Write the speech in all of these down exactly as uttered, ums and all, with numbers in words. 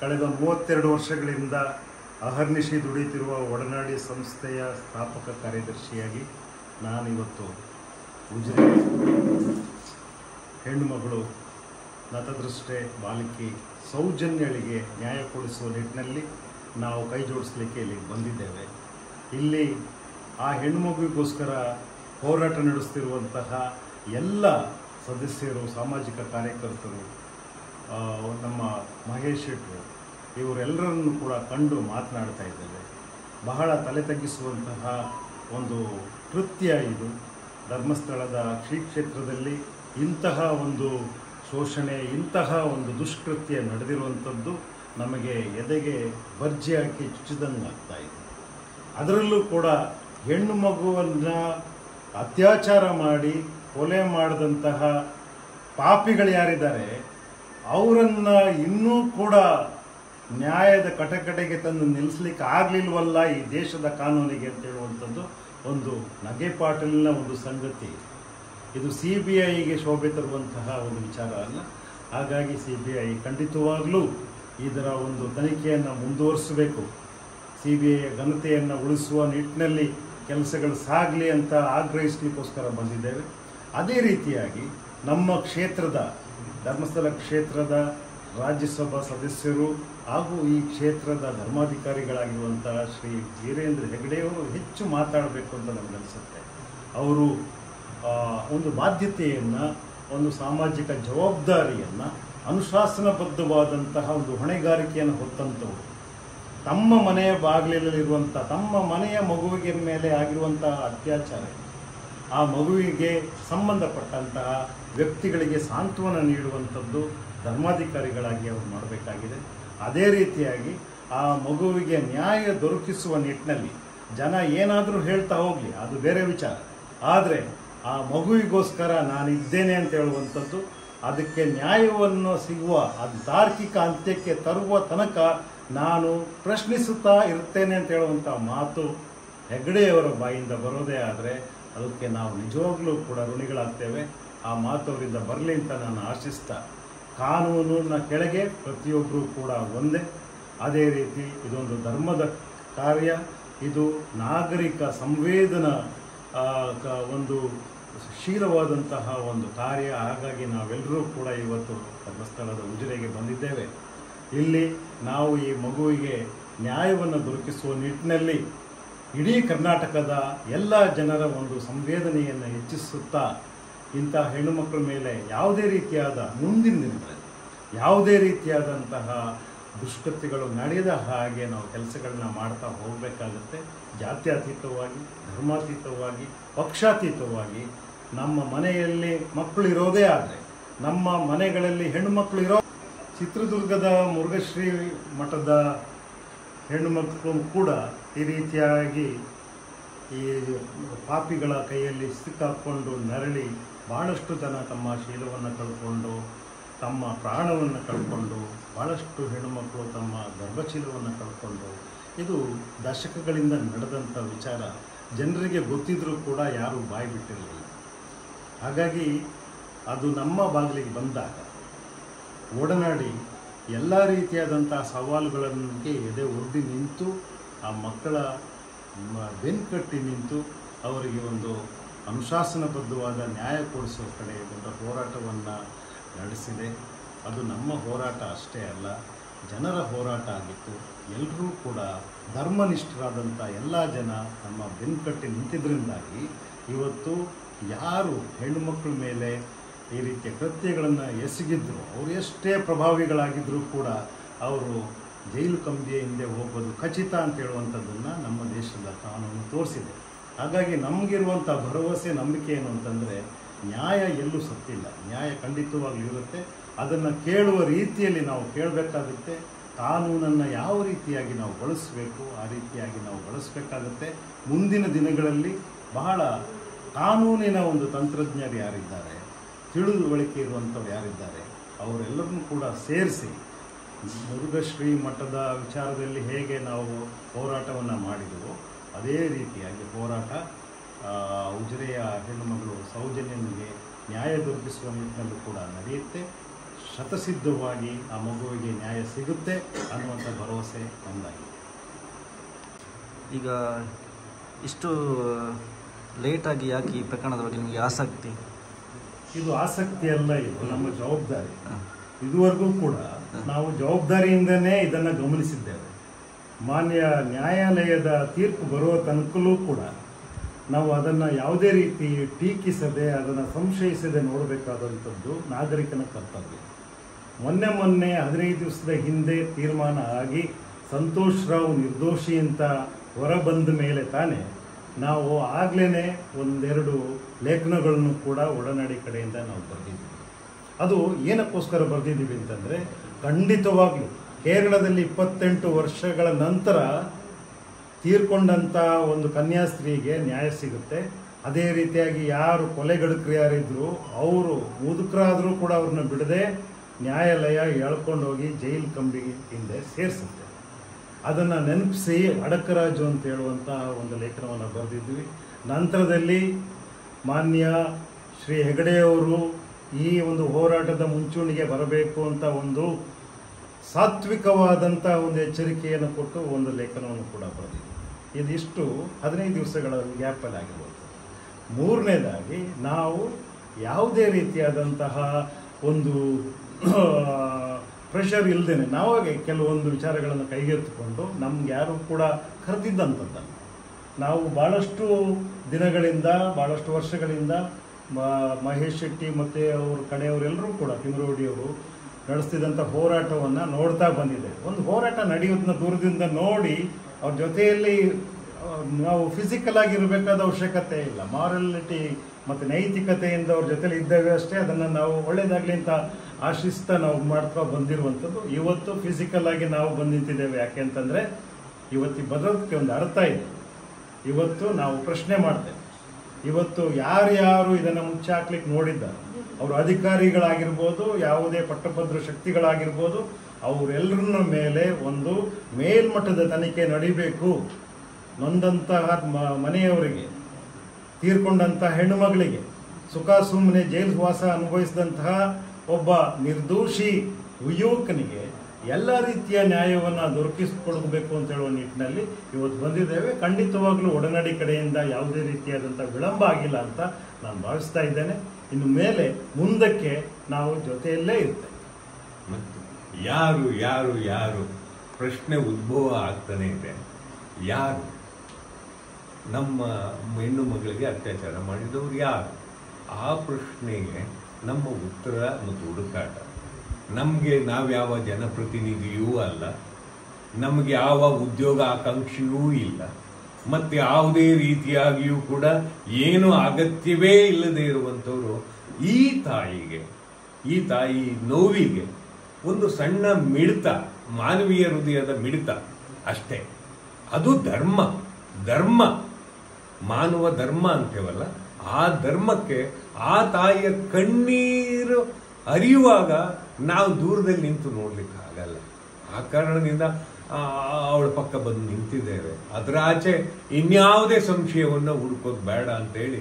ಕಳೆದ ಮೂವತ್ತೆರಡು ವರ್ಷಗಳಿಂದ ಅಹರ್ನಿಶಿ ದುಡಿಯುತ್ತಿರುವ ಒಡನಾಡಿ ಸಂಸ್ಥೆಯ ಸ್ಥಾಪಕ ಕಾರ್ಯದರ್ಶಿಯಾಗಿ ನಾನು ಇವತ್ತು ಗುಜರಿ ಹೆಣ್ಣು ಮಗಳು ನತದೃಷ್ಟೆ ಬಾಲಕಿ ಸೌಜನ್ಯಳಿಗೆ ನ್ಯಾಯ ಕೊಡಿಸುವ ನಿಟ್ಟಿನಲ್ಲಿ ನಾವು ಕೈ ಜೋಡಿಸಲಿಕ್ಕೆ ಇಲ್ಲಿಗೆ ಬಂದಿದ್ದೇವೆ। ಇಲ್ಲಿ ಆ ಹೆಣ್ಣು ಮಗುವಿಗೋಸ್ಕರ ಹೋರಾಟ ನಡೆಸುತ್ತಿರುವಂತಹ ಎಲ್ಲ ಸದಸ್ಯರು, ಸಾಮಾಜಿಕ ಕಾರ್ಯಕರ್ತರು, ನಮ್ಮ ಮಹೇಶ್ ಶೆಟ್ಟರು ಇವರೆಲ್ಲರನ್ನು ಕೂಡ ಕಂಡು ಮಾತನಾಡ್ತಾ ಇದ್ದೇವೆ। ಬಹಳ ತಲೆ ತಗ್ಗಿಸುವಂತಹ ಒಂದು ಕೃತ್ಯ ಇದು। ಧರ್ಮಸ್ಥಳದ ಶ್ರೀ ಕ್ಷೇತ್ರದಲ್ಲಿ ಇಂತಹ ಒಂದು ಶೋಷಣೆ, ಇಂತಹ ಒಂದು ದುಷ್ಕೃತ್ಯ ನಡೆದಿರುವಂಥದ್ದು ನಮಗೆ ಎದೆಗೆ ಬರ್ಜಿ ಹಾಕಿ ಚುಚ್ಚಿದಂಗಾಗ್ತಾ ಇದೆ। ಅದರಲ್ಲೂ ಕೂಡ ಹೆಣ್ಣು ಮಗುವನ್ನು ಅತ್ಯಾಚಾರ ಮಾಡಿ ಕೊಲೆ ಮಾಡಿದಂತಹ ಪಾಪಿಗಳು ಯಾರಿದ್ದಾರೆ ಅವರನ್ನು ಇನ್ನೂ ಕೂಡ ನ್ಯಾಯದ ಕಟಕಟೆಗೆ ತಂದು ನಿಲ್ಲಿಸಲಿಕ್ಕೆ ಆಗಲಿಲ್ವಲ್ಲ ಈ ದೇಶದ ಕಾನೂನಿಗೆ ಅಂತ ಹೇಳುವಂಥದ್ದು ಒಂದು ನಗೆಪಾಟಲಿನ ಒಂದು ಸಂಗತಿ। ಇದು ಸಿ ಬಿ ಐಗೆ ಶೋಭೆ ತರುವಂತಹ ಒಂದು ವಿಚಾರ ಅಲ್ಲ। ಹಾಗಾಗಿ ಸಿ ಬಿ ಐ ಖಂಡಿತವಾಗಲೂ ಇದರ ಒಂದು ತನಿಖೆಯನ್ನು ಮುಂದುವರಿಸಬೇಕು। ಸಿ ಬಿ ಐಯ ಘನತೆಯನ್ನು ಉಳಿಸುವ ನಿಟ್ಟಿನಲ್ಲಿ ಕೆಲಸಗಳು ಸಾಗಲಿ ಅಂತ ಆಗ್ರಹಿಸಲಿಕ್ಕೋಸ್ಕರ ಬಂದಿದ್ದೇವೆ। ಅದೇ ರೀತಿಯಾಗಿ ನಮ್ಮ ಕ್ಷೇತ್ರದ ಧರ್ಮಸ್ಥಳ ಕ್ಷೇತ್ರದ ರಾಜ್ಯಸಭಾ ಸದಸ್ಯರು ಹಾಗೂ ಈ ಕ್ಷೇತ್ರದ ಧರ್ಮಾಧಿಕಾರಿಗಳಾಗಿರುವಂತಹ ಶ್ರೀ ವೀರೇಂದ್ರ ಹೆಗಡೆಯವರು ಹೆಚ್ಚು ಮಾತಾಡಬೇಕು ಅಂತ ನನಗನ್ನಿಸುತ್ತೆ। ಅವರು ಒಂದು ಬಾಧ್ಯತೆಯನ್ನು, ಒಂದು ಸಾಮಾಜಿಕ ಜವಾಬ್ದಾರಿಯನ್ನು, ಅನುಶಾಸನಬದ್ಧವಾದಂತಹ ಒಂದು ಹೊಣೆಗಾರಿಕೆಯನ್ನು ಹೊತ್ತಂಥವ್ರು। ತಮ್ಮ ಮನೆಯ ಬಾಗಿಲಲ್ಲಿರುವಂಥ, ತಮ್ಮ ಮನೆಯ ಮಗುವಿಗೆ ಮೇಲೆ ಆಗಿರುವಂತಹ ಅತ್ಯಾಚಾರ, ಆ ಮಗುವಿಗೆ ಸಂಬಂಧಪಟ್ಟಂತಹ ವ್ಯಕ್ತಿಗಳಿಗೆ ಸಾಂತ್ವನ ನೀಡುವಂಥದ್ದು ಧರ್ಮಾಧಿಕಾರಿಗಳಾಗಿ ಅವರು ಮಾಡಬೇಕಾಗಿದೆ। ಅದೇ ರೀತಿಯಾಗಿ ಆ ಮಗುವಿಗೆ ನ್ಯಾಯ ದೊರಕಿಸುವ ನಿಟ್ಟಿನಲ್ಲಿ ಜನ ಏನಾದರೂ ಹೇಳ್ತಾ ಹೋಗಲಿ, ಅದು ಬೇರೆ ವಿಚಾರ, ಆದರೆ ಆ ಮಗುವಿಗೋಸ್ಕರ ನಾನಿದ್ದೇನೆ ಅಂತ ಹೇಳುವಂಥದ್ದು, ಅದಕ್ಕೆ ನ್ಯಾಯವನ್ನು ಸಿಗುವ, ಅದು ತಾರ್ಕಿಕ ಅಂತ್ಯಕ್ಕೆ ತರುವ ತನಕ ನಾನು ಪ್ರಶ್ನಿಸುತ್ತಾ ಇರ್ತೇನೆ ಅಂತ ಹೇಳುವಂಥ ಮಾತು ಹೆಗ್ಗಡೆಯವರ ಬಾಯಿಂದ ಬರೋದೇ ಆದರೆ ಅದಕ್ಕೆ ನಾವು ನಿಜವಾಗ್ಲೂ ಕೂಡ ಋಣಿಗಳಾಗ್ತೇವೆ। ಆ ಮಾತು ಅವರಿಂದ ಬರಲಿ ಅಂತ ನಾನು ಆಶಿಸ್ತಾ, ಕಾನೂನಿನ ಕೆಳಗೆ ಪ್ರತಿಯೊಬ್ಬರೂ ಕೂಡ ಒಂದೇ। ಅದೇ ರೀತಿ ಇದೊಂದು ಧರ್ಮದ ಕಾರ್ಯ, ಇದು ನಾಗರಿಕ ಸಂವೇದನಾ ಒಂದು ಶೀಲವಾದಂತಹ ಒಂದು ಕಾರ್ಯ। ಹಾಗಾಗಿ ನಾವೆಲ್ಲರೂ ಕೂಡ ಇವತ್ತು ಧರ್ಮಸ್ಥಳದ ಉಜಿರೆಗೆ ಬಂದಿದ್ದೇವೆ। ಇಲ್ಲಿ ನಾವು ಈ ಮಗುವಿಗೆ ನ್ಯಾಯವನ್ನು ದೊರಕಿಸುವ ನಿಟ್ಟಿನಲ್ಲಿ ಇಡೀ ಕರ್ನಾಟಕದ ಎಲ್ಲ ಜನರ ಒಂದು ಸಂವೇದನೆಯನ್ನು ಹೆಚ್ಚಿಸುತ್ತಾ ಇಂಥ ಹೆಣ್ಣುಮಕ್ಕಳ ಮೇಲೆ ಯಾವುದೇ ರೀತಿಯಾದ ಮುಂದಿನ ದಿನಗಳಲ್ಲಿ ಯಾವುದೇ ರೀತಿಯಾದಂತಹ ದುಷ್ಕೃತ್ಯಗಳು ನಡೆಯದ ಹಾಗೆ ನಾವು ಕೆಲಸಗಳನ್ನ ಮಾಡ್ತಾ ಹೋಗಬೇಕಾಗುತ್ತೆ। ಜಾತ್ಯತೀತವಾಗಿ, ಧರ್ಮಾತೀತವಾಗಿ, ಪಕ್ಷಾತೀತವಾಗಿ ನಮ್ಮ ಮನೆಯಲ್ಲಿ ಮಕ್ಕಳು ಇರೋದೇ ಆದರೆ ನಮ್ಮ ಮನೆಗಳಲ್ಲಿ ಹೆಣ್ಣುಮಕ್ಕಳು ಇರೋ ಚಿತ್ರದುರ್ಗದ ಮುರುಘಶ್ರೀ ಮಠದ ಹೆಣ್ಣುಮಕ್ಕಳು ಕೂಡ ಈ ರೀತಿಯಾಗಿ ಈ ಪಾಪಿಗಳ ಕೈಯಲ್ಲಿ ಸಿಕ್ಕಾಕ್ಕೊಂಡು ನರಳಿ ಭಾಳಷ್ಟು ಜನ ತಮ್ಮ ಶೀಲವನ್ನು ಕಳ್ಕೊಂಡು ತಮ್ಮ ಪ್ರಾಣವನ್ನು ಕಳ್ಕೊಂಡು ಭಾಳಷ್ಟು ಹೆಣ್ಣುಮಕ್ಕಳು ತಮ್ಮ ಗರ್ಭಶೀಲವನ್ನು ಕಳ್ಕೊಂಡು ಇದು ದಶಕಗಳಿಂದ ನಡೆದಂಥ ವಿಚಾರ। ಜನರಿಗೆ ಗೊತ್ತಿದ್ರೂ ಕೂಡ ಯಾರೂ ಬಾಯಿ ಬಿಟ್ಟಿರಲಿಲ್ಲ। ಹಾಗಾಗಿ ಅದು ನಮ್ಮ ಬಾಗಿಲಿಗೆ ಬಂದಾಗ ಒಡನಾಡಿ ಎಲ್ಲ ರೀತಿಯಾದಂಥ ಸವಾಲುಗಳಿಗೆ ಎದೆ ಒಡ್ಡಿ ನಿಂತು ಆ ಮಕ್ಕಳ ಬೆನ್ಕಟ್ಟಿ ನಿಂತು ಅವರಿಗೆ ಒಂದು ಅನುಶಾಸನಬದ್ಧವಾದ ನ್ಯಾಯ ಕೊಡಿಸುವ ಕಡೆ ಒಂದು ಹೋರಾಟವನ್ನು ನಡೆಸಿದೆ। ಅದು ನಮ್ಮ ಹೋರಾಟ ಅಷ್ಟೇ ಅಲ್ಲ, ಜನರ ಹೋರಾಟ ಆಗಿತ್ತು। ಎಲ್ಲರೂ ಕೂಡ ಧರ್ಮನಿಷ್ಠರಾದಂಥ ಎಲ್ಲ ಜನ ನಮ್ಮ ಬೆನ್ಕಟ್ಟಿ ನಿಂತಿದ್ದರಿಂದಾಗಿ ಇವತ್ತು ಯಾರು ಹೆಣ್ಣುಮಕ್ಕಳ ಮೇಲೆ ಈ ರೀತಿಯ ಕೃತ್ಯಗಳನ್ನು ಎಸಗಿದ್ರು ಅವರು ಎಷ್ಟೇ ಪ್ರಭಾವಿಗಳಾಗಿದ್ದರೂ ಕೂಡ ಅವರು ಜೈಲು ಕಂಬಿಯ ಹಿಂದೆ ಹೋಗೋದು ಖಚಿತ ಅಂತ ಹೇಳುವಂಥದ್ದನ್ನು ನಮ್ಮ ದೇಶದ ಕಾನೂನು ತೋರಿಸಿದೆ। ಹಾಗಾಗಿ ನಮಗಿರುವಂಥ ಭರವಸೆ, ನಂಬಿಕೆ ಏನು ಅಂತಂದರೆ ನ್ಯಾಯ ಎಲ್ಲೂ ಸತ್ತಿಲ್ಲ, ನ್ಯಾಯ ಖಂಡಿತವಾಗ್ಲೂ ಇರುತ್ತೆ। ಅದನ್ನು ಕೇಳುವ ರೀತಿಯಲ್ಲಿ ನಾವು ಕೇಳಬೇಕಾಗುತ್ತೆ, ಕಾನೂನನ್ನು ಯಾವ ರೀತಿಯಾಗಿ ನಾವು ಬಳಸಬೇಕು ಆ ರೀತಿಯಾಗಿ ನಾವು ಬಳಸಬೇಕಾಗುತ್ತೆ। ಮುಂದಿನ ದಿನಗಳಲ್ಲಿ ಬಹಳ ಕಾನೂನಿನ ಒಂದು ತಂತ್ರಜ್ಞರು ಯಾರಿದ್ದಾರೆ, ತಿಳಿದುವಳಿಕೆ ಇರುವಂಥವ್ರು ಯಾರಿದ್ದಾರೆ ಅವರೆಲ್ಲರನ್ನೂ ಕೂಡ ಸೇರಿಸಿ ಮುರುಘಶ್ರೀ ಮಠದ ವಿಚಾರದಲ್ಲಿ ಹೇಗೆ ನಾವು ಹೋರಾಟವನ್ನು ಮಾಡಿದೆವೋ ಅದೇ ರೀತಿಯಾಗಿ ಹೋರಾಟ ಉಜಿರೆಯ ಹೆಣ್ಣುಮಗಳು ಸೌಜನ್ಯನಿಗೆ ನ್ಯಾಯ ದೊರಕಿಸುವ ನಿಟ್ಟಿನಲ್ಲೂ ಕೂಡ ನಡೆಯುತ್ತೆ। ಶತಸಿದ್ಧವಾಗಿ ಆ ಮಗುವಿಗೆ ನ್ಯಾಯ ಸಿಗುತ್ತೆ ಅನ್ನುವಂತ ಭರವಸೆ ಬಂದಾಗಿದೆ. ಈಗ ಇಷ್ಟು ಲೇಟ್ ಆಗಿ ಯಾಕೆ ಈ ಪ್ರಕರಣದ ಬಗ್ಗೆ ನಿಮಗೆ ಆಸಕ್ತಿ? ಇದು ಆಸಕ್ತಿ ಅಲ್ಲ, ಇದು ನಮ್ಮ ಜವಾಬ್ದಾರಿ. ಇದುವರೆಗೂ ಕೂಡ ನಾವು ಜವಾಬ್ದಾರಿಯಿಂದನೇ ಇದನ್ನು ಗಮನಿಸಿದ್ದೇವೆ. ಮಾನ್ಯ ನ್ಯಾಯಾಲಯದ ತೀರ್ಪು ಬರುವ ತನಕಲೂ ಕೂಡ ನಾವು ಅದನ್ನು ಯಾವುದೇ ರೀತಿ ಟೀಕಿಸದೆ ಅದನ್ನು ಸಂಶಯಿಸದೆ ನೋಡಬೇಕಾದಂಥದ್ದು ನಾಗರಿಕನ ಕರ್ತವ್ಯ. ಮೊನ್ನೆ ಮೊನ್ನೆ ಹದಿನೈದು ದಿವಸದ ಹಿಂದೆ ತೀರ್ಮಾನ ಆಗಿ ಸಂತೋಷ್ ರಾವ್ ನಿರ್ದೋಷಿ ಅಂತ ಹೊರಬಂದ ಮೇಲೆ ತಾನೇ ನಾವು ಆಗಲೇ ಒಂದೆರಡು ಲೇಖನಗಳನ್ನು ಕೂಡ ಒಡನಾಡಿ ಕಡೆಯಿಂದ ನಾವು ಬರೆದಿದ್ದೀವಿ. ಅದು ಏನಕ್ಕೋಸ್ಕರ ಬರೆದಿದ್ದೀವಿ ಅಂತಂದರೆ, ಖಂಡಿತವಾಗ್ಲೂ ಕೇರಳದಲ್ಲಿ ಇಪ್ಪತ್ತೆಂಟು ವರ್ಷಗಳ ನಂತರ ತೀರ್ಕೊಂಡಂಥ ಒಂದು ಕನ್ಯಾಸ್ತ್ರೀಗೆ ನ್ಯಾಯ ಸಿಗುತ್ತೆ. ಅದೇ ರೀತಿಯಾಗಿ ಯಾರು ಕೊಲೆಗಡಕರು ಯಾರಿದ್ರು ಅವರು ಮುದುಕರಾದರೂ ಕೂಡ ಅವ್ರನ್ನ ಬಿಡದೆ ನ್ಯಾಯಾಲಯ ಎಳ್ಕೊಂಡೋಗಿ ಜೈಲು ಕಂಬಿ ಹಿಂದೆ ಸೇರಿಸುತ್ತೆ. ಅದನ್ನು ನೆನಪಿಸಿ ಅಡಕರಾಜು ಅಂತ ಹೇಳುವಂಥ ಒಂದು ಲೇಖನವನ್ನು ಬರೆದಿದ್ವಿ. ನಂತರದಲ್ಲಿ ಮಾನ್ಯ ಶ್ರೀ ಹೆಗಡೆಯವರು ಈ ಒಂದು ಹೋರಾಟದ ಮುಂಚೂಣಿಗೆ ಬರಬೇಕು ಅಂತ ಒಂದು ಸಾತ್ವಿಕವಾದಂಥ ಒಂದು ಎಚ್ಚರಿಕೆಯನ್ನು ಕೊಟ್ಟು ಒಂದು ಲೇಖನವನ್ನು ಕೂಡ ಬರೆದಿದ್ವಿ. ಇದಿಷ್ಟು ಹದಿನೈದು ದಿವಸಗಳ ಗ್ಯಾಪಲ್ಲಿ ಆಗಿರ್ಬೋದು. ಮೂರನೇದಾಗಿ, ನಾವು ಯಾವುದೇ ರೀತಿಯಾದಂತಹ ಒಂದು ಪ್ರೆಷರ್ ಇಲ್ಲದೇ ನಾವಾಗೆ ಕೆಲವೊಂದು ವಿಚಾರಗಳನ್ನು ಕೈಗೆತ್ತಿಕೊಂಡು ನಮ್ಗೆ ಯಾರು ಕೂಡ ಕರೆದಿದ್ದಂಥದ್ದನ್ನು ನಾವು ಭಾಳಷ್ಟು ದಿನಗಳಿಂದ ಭಾಳಷ್ಟು ವರ್ಷಗಳಿಂದ ಮಹೇಶ್ ಶೆಟ್ಟಿ ಮತ್ತು ಅವ್ರ ಕಡೆಯವರೆಲ್ಲರೂ ಕೂಡ ತಿಮರೋಡಿಯವರು ನಡೆಸ್ತಿದ್ದಂಥ ಹೋರಾಟವನ್ನು ನೋಡ್ತಾ ಬಂದಿದೆ. ಒಂದು ಹೋರಾಟ ನಡೆಯೋದನ್ನ ದೂರದಿಂದ ನೋಡಿ ಅವ್ರ ಜೊತೆಯಲ್ಲಿ ನಾವು ಫಿಸಿಕಲ್ ಆಗಿರಬೇಕಾದ ಅವಶ್ಯಕತೆ ಇಲ್ಲ. ಮಾರಲಿಟಿ ಮತ್ತು ನೈತಿಕತೆಯಿಂದ ಅವ್ರ ಜೊತೆಲಿ ಇದ್ದೇವೆ ಅಷ್ಟೇ. ಅದನ್ನು ನಾವು ಒಳ್ಳೆಯದಾಗಲಿ ಅಂತ ಆಶಿಸ್ತಾ ನಾವು ಮಾಡ್ತಾ ಬಂದಿರುವಂಥದ್ದು ಇವತ್ತು ಫಿಸಿಕಲ್ ಆಗಿ ನಾವು ಬಂದು ನಿಂತಿದ್ದೇವೆ. ಯಾಕೆ ಅಂತಂದರೆ ಇವತ್ತು ಬದಲಕ್ಕೆ ಒಂದು ಅರ್ಥ ಇದೆ. ಇವತ್ತು ನಾವು ಪ್ರಶ್ನೆ ಮಾಡ್ತೇವೆ. ಇವತ್ತು ಯಾರ್ಯಾರು ಇದನ್ನು ಮುಂಚೆ ಹಾಕ್ಲಿಕ್ಕೆ ನೋಡಿದ್ದಾರೆ, ಅವರು ಅಧಿಕಾರಿಗಳಾಗಿರ್ಬೋದು, ಯಾವುದೇ ಪಟ್ಟಭದ್ರ ಶಕ್ತಿಗಳಾಗಿರ್ಬೋದು, ಅವರೆಲ್ಲರ ಮೇಲೆ ಒಂದು ಮೇಲ್ಮಟ್ಟದ ತನಿಖೆ ನಡೀಬೇಕು. ನೊಂದಂತಹ ಮನೆಯವರಿಗೆ, ತೀರ್ಕೊಂಡಂಥ ಹೆಣ್ಣುಮಗಳಿಗೆ, ಸುಖ ಸುಮ್ಮನೆ ಜೈಲುವಾಸ ಅನುಭವಿಸಿದಂತಹ ಒಬ್ಬ ನಿರ್ದೋಷಿ ಯುವಕನಿಗೆ ಎಲ್ಲ ರೀತಿಯ ನ್ಯಾಯವನ್ನು ದೊರಕಿಸಿಕೊಡಬೇಕು ಅಂತ ಹೇಳುವ ನಿಟ್ಟಿನಲ್ಲಿ ಇವತ್ತು ಬಂದಿದ್ದೇವೆ. ಖಂಡಿತವಾಗ್ಲೂ ಒಡನಾಡಿ ಕಡೆಯಿಂದ ಯಾವುದೇ ರೀತಿಯಾದಂಥ ವಿಳಂಬ ಆಗಿಲ್ಲ ಅಂತ ನಾನು ಭಾವಿಸ್ತಾ ಇದ್ದೇನೆ. ಇನ್ನು ಮೇಲೆ ಮುಂದಕ್ಕೆ ನಾವು ಜೊತೆಯಲ್ಲೇ ಇರ್ತೇವೆ. ಮತ್ತು ಯಾರು ಯಾರು ಯಾರು ಪ್ರಶ್ನೆ ಉದ್ಭವ ಆಗ್ತಾನೆ ಇದೆ. ಯಾರು ನಮ್ಮ ಹೆಣ್ಣು ಮಗಳಿಗೆ ಅತ್ಯಾಚಾರ ಮಾಡಿದವರು ಯಾರು? ಆ ಪ್ರಶ್ನೆಗೆ ನಮ್ಮ ಉತ್ತರ ಮತ್ತು ಹುಡುಕಾಟ. ನಮಗೆ ನಾವ್ಯಾವ ಜನಪ್ರತಿನಿಧಿಯೂ ಅಲ್ಲ, ನಮಗೆ ಯಾವ ಉದ್ಯೋಗ ಆಕಾಂಕ್ಷೆಯೂ ಇಲ್ಲ, ಮತ್ತು ಯಾವುದೇ ರೀತಿಯಾಗಿಯೂ ಕೂಡ ಏನು ಅಗತ್ಯವೇ ಇಲ್ಲದೆ ಇರುವಂಥವರು ಈ ತಾಯಿಗೆ, ಈ ತಾಯಿ ನೋವಿಗೆ ಒಂದು ಸಣ್ಣ ಮಿಡಿತ, ಮಾನವೀಯ ಹೃದಯದ ಮಿಡಿತ ಅಷ್ಟೇ. ಅದು ಧರ್ಮ. ಧರ್ಮ, ಮಾನವ ಧರ್ಮ ಅಂತೇವಲ್ಲ, ಆ ಧರ್ಮಕ್ಕೆ ಆ ತಾಯಿಯ ಕಣ್ಣೀರು ಹರಿಯುವಾಗ ನಾವು ದೂರದಲ್ಲಿ ನಿಂತು ನೋಡಲಿಕ್ಕಾಗಲ್ಲ. ಆ ಕಾರಣದಿಂದ ಅವಳ ಪಕ್ಕ ಬಂದು ನಿಂತಿದ್ದೇವೆ. ಅದರ ಆಚೆ ಇನ್ಯಾವುದೇ ಸಂಶಯವನ್ನು ಹುಡುಕೋದು ಬೇಡ ಅಂತೇಳಿ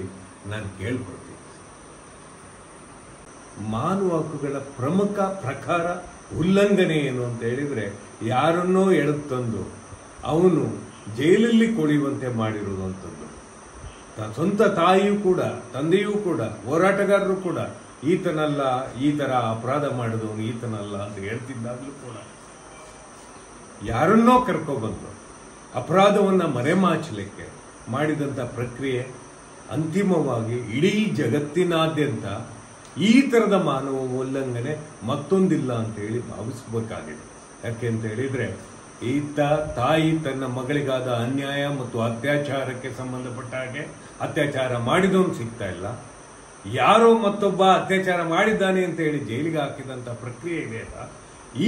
ನಾನು ಕೇಳ್ಕೊಳ್ತೀನಿ. ಮಾನವ ಹಕ್ಕುಗಳ ಪ್ರಮುಖ ಪ್ರಕಾರ ಉಲ್ಲಂಘನೆ ಏನು ಅಂತ ಹೇಳಿದರೆ, ಯಾರನ್ನೋ ಎಳೆದು ತಂದು ಅವನು ಜೈಲಲ್ಲಿ ಕೊಳೆಯುವಂತೆ ಮಾಡಿರುವಂಥದ್ದು. ಸ್ವಂತ ತಾಯಿಯೂ ಕೂಡ, ತಂದೆಯೂ ಕೂಡ, ಹೋರಾಟಗಾರರು ಕೂಡ ಈತನಲ್ಲ, ಈ ಥರ ಅಪರಾಧ ಮಾಡಿದವನು ಈತನಲ್ಲ ಅಂತ ಹೇಳ್ತಿದ್ದಾಗಲೂ ಕೂಡ ಯಾರನ್ನೋ ಕರ್ಕೊಬಂದು ಅಪರಾಧವನ್ನು ಮರೆಮಾಚಲಿಕ್ಕೆ ಮಾಡಿದಂಥ ಪ್ರಕ್ರಿಯೆ ಅಂತಿಮವಾಗಿ ಇಡೀ ಜಗತ್ತಿನಾದ್ಯಂತ ಈ ಥರದ ಮಾನವ ಉಲ್ಲಂಘನೆ ಮತ್ತೊಂದಿಲ್ಲ ಅಂತೇಳಿ ಭಾವಿಸಬೇಕಾಗಿದೆ. ಯಾಕೆ ಅಂತ ಹೇಳಿದರೆ, ಈತ ತಾಯಿ ತನ್ನ ಮಗಳಿಗಾದ ಅನ್ಯಾಯ ಮತ್ತು ಅತ್ಯಾಚಾರಕ್ಕೆ ಸಂಬಂಧಪಟ್ಟ ಹಾಗೆ ಅತ್ಯಾಚಾರ ಮಾಡಿದವನು ಸಿಗ್ತಾ ಇಲ್ಲ, ಯಾರೋ ಮತ್ತೊಬ್ಬ ಅತ್ಯಾಚಾರ ಮಾಡಿದ್ದಾನೆ ಅಂತ ಹೇಳಿ ಜೈಲಿಗೆ ಹಾಕಿದಂಥ ಪ್ರಕ್ರಿಯೆ ಇದೆಯಲ್ಲ,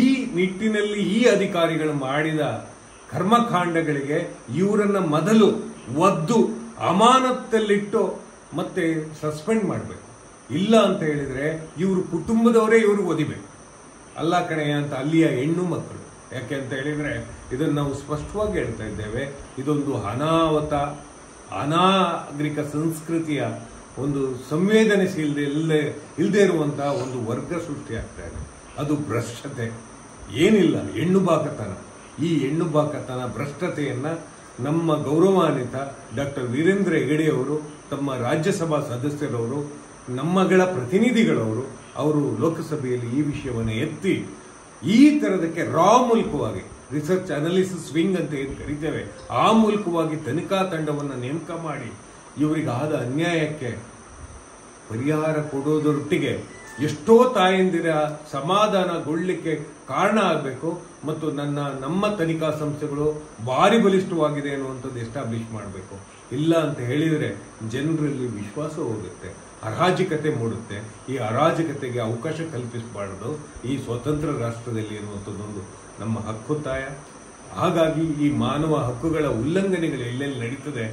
ಈ ನಿಟ್ಟಿನಲ್ಲಿ ಈ ಅಧಿಕಾರಿಗಳು ಮಾಡಿದ ಕರ್ಮಕಾಂಡಗಳಿಗೆ ಇವರನ್ನು ಮೊದಲು ಒದ್ದು ಅಮಾನತ್ತಲ್ಲಿಟ್ಟು ಮತ್ತೆ ಸಸ್ಪೆಂಡ್ ಮಾಡಬೇಕು. ಇಲ್ಲ ಅಂತ ಹೇಳಿದರೆ ಇವರು ಕುಟುಂಬದವರೇ ಇವರು ಒದಿಬೇಕು. ಅಲ್ಲ ಕಣೆ ಅಂತ ಅಲ್ಲಿಯ ಹೆಣ್ಣು ಮಕ್ಕಳು. ಯಾಕೆ ಅಂತ ಹೇಳಿದರೆ, ಇದನ್ನು ನಾವು ಸ್ಪಷ್ಟವಾಗಿ ಹೇಳ್ತಾ ಇದ್ದೇವೆ, ಇದೊಂದು ಅನಾಹುತ ಅನಾಗರಿಕ ಸಂಸ್ಕೃತಿಯ ಒಂದು ಸಂವೇದನೆಶೀಲದೆ ಇಲ್ಲದೆ ಇಲ್ಲದೆ ಇರುವಂತಹ ಒಂದು ವರ್ಗ ಸೃಷ್ಟಿಯಾಗ್ತಾ ಇದೆ. ಅದು ಭ್ರಷ್ಟತೆ ಏನಿಲ್ಲ, ಹೆಣ್ಣುಬಾಕತನ. ಈ ಹೆಣ್ಣುಬಾಕತನ ಭ್ರಷ್ಟತೆಯನ್ನು ನಮ್ಮ ಗೌರವಾನ್ವಿತ ಡಾಕ್ಟರ್ ವೀರೇಂದ್ರ ಹೆಗಡೆಯವರು ತಮ್ಮ ರಾಜ್ಯಸಭಾ ಸದಸ್ಯರವರು ನಮ್ಮಗಳ ಪ್ರತಿನಿಧಿಗಳವರು ಅವರು ಲೋಕಸಭೆಯಲ್ಲಿ ಈ ವಿಷಯವನ್ನು ಎತ್ತಿ ಈ ತರದಕ್ಕೆ ರಾ ಮೂಲಕವಾಗಿ ರಿಸರ್ಚ್ ಅನಾಲಿಸಿಸ್ ವಿಂಗ್ ಅಂತ ಏನು ಕರೀತೇವೆ ಆ ಮೂಲಕವಾಗಿ ತನಿಖಾ ತಂಡವನ್ನು ನೇಮಕ ಮಾಡಿ ಇವರಿಗಾದ ಅನ್ಯಾಯಕ್ಕೆ ಪರಿಹಾರ ಕೊಡೋದರೊಟ್ಟಿಗೆ ಎಷ್ಟೋ ತಾಯಂದಿರ ಸಮಾಧಾನಗೊಳ್ಳಲಿಕ್ಕೆ ಕಾರಣ ಆಗಬೇಕು ಮತ್ತು ನನ್ನ ನಮ್ಮ ತನಿಖಾ ಸಂಸ್ಥೆಗಳು ಭಾರಿ ಬಲಿಷ್ಠವಾಗಿದೆ ಅನ್ನುವಂಥದ್ದು ಎಸ್ಟಾಬ್ಲಿಷ್ ಮಾಡಬೇಕು. ಇಲ್ಲ ಅಂತ ಹೇಳಿದರೆ ಜನರಲ್ಲಿ ವಿಶ್ವಾಸ ಹೋಗುತ್ತೆ, ಅರಾಜಕತೆ ಮೂಡುತ್ತೆ. ಈ ಅರಾಜಕತೆಗೆ ಅವಕಾಶ ಕಲ್ಪಿಸಬಾರದು ಈ ಸ್ವತಂತ್ರ ರಾಷ್ಟ್ರದಲ್ಲಿ ಅನ್ನುವಂಥದ್ದೊಂದು ನಮ್ಮ ಹಕ್ಕೊತ್ತಾಯ. ಹಾಗಾಗಿ ಈ ಮಾನವ ಹಕ್ಕುಗಳ ಉಲ್ಲಂಘನೆಗಳು ಎಲ್ಲೆಲ್ಲಿ ನಡೀತದೆ